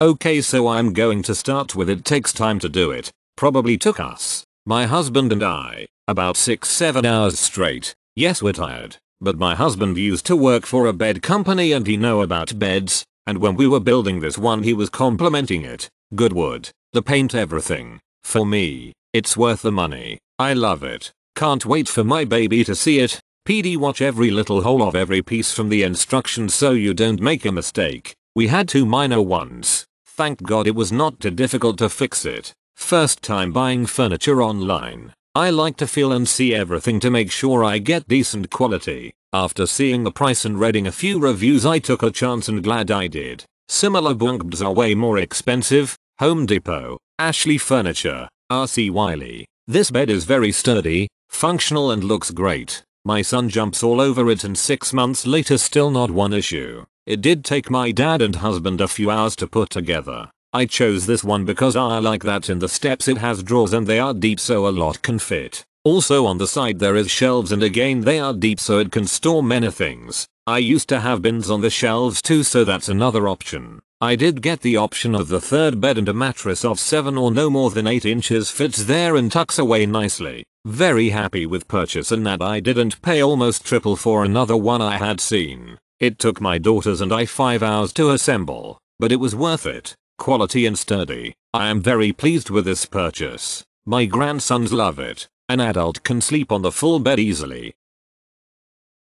Okay, so I'm going to start with "It Takes Time to Do It." Probably took us, my husband and I, about 6-7 hours straight. Yes, we're tired, but my husband used to work for a bed company and he know about beds, and when we were building this one he was complimenting it. Good wood, the paint, everything. For me, it's worth the money. I love it. Can't wait for my baby to see it. PD, watch every little hole of every piece from the instructions so you don't make a mistake. We had two minor ones. Thank God it was not too difficult to fix it. First time buying furniture online, I like to feel and see everything to make sure I get decent quality. After seeing the price and reading a few reviews, I took a chance and glad I did. Similar bunk beds are way more expensive. Home Depot, Ashley Furniture, RC Wiley. This bed is very sturdy, functional and looks great. My son jumps all over it and 6 months later still not one issue. It did take my dad and husband a few hours to put together. I chose this one because I like that in the steps it has drawers and they are deep so a lot can fit. Also on the side there is shelves and again they are deep so it can store many things. I used to have bins on the shelves too, so that's another option. I did get the option of the third bed, and a mattress of 7 or no more than 8 inches fits there and tucks away nicely. Very happy with purchase and that I didn't pay almost triple for another one I had seen. It took my daughters and I 5 hours to assemble, but it was worth it. Quality and sturdy. I am very pleased with this purchase. My grandsons love it. An adult can sleep on the full bed easily.